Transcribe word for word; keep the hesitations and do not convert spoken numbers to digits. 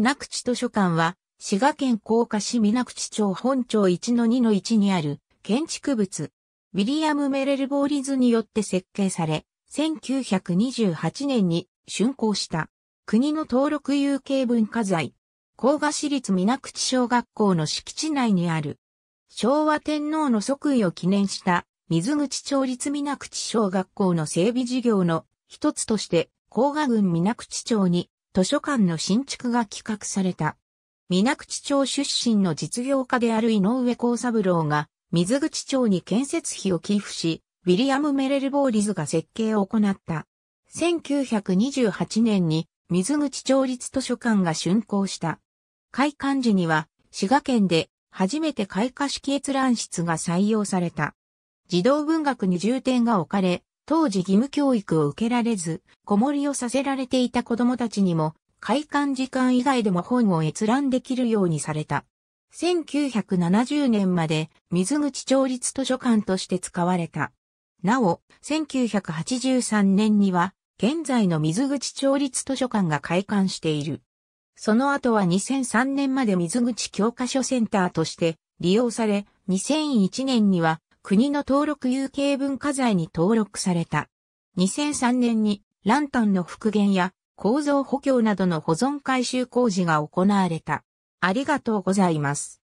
水口図書館は、滋賀県甲賀市水口町本町 いちのにのいち にある建築物。ウィリアム・メレルボーリズによって設計され、せんきゅうひゃくにじゅうはちねんに竣工した。国の登録有形文化財。甲賀市立水口小学校の敷地内にある。昭和天皇の即位を記念した水口町立水口小学校の整備事業の一つとして、甲賀郡水口町に図書館の新築が企画された。水口町出身の実業家である井上耕三郎が水口町に建設費を寄付し、ウィリアム・メレルボーリズが設計を行った。せんきゅうひゃくにじゅうはちねんに水口町立図書館が竣工した。開館時には滋賀県で初めて開花式閲覧室が採用された。児童文学に重点が置かれ、当時義務教育を受けられず、子守をさせられていた子供たちにも、開館時間以外でも本を閲覧できるようにされた。せんきゅうひゃくななじゅうねんまで水口町立図書館として使われた。なお、せんきゅうひゃくはちじゅうさんねんには、現在の水口町立図書館が開館している。その後はにせんさんねんまで水口教科書センターとして利用され、にせんいちねんには、国の登録有形文化財に登録された。にせんさんねんにランタンの復元や構造補強などの保存改修工事が行われた。ありがとうございます。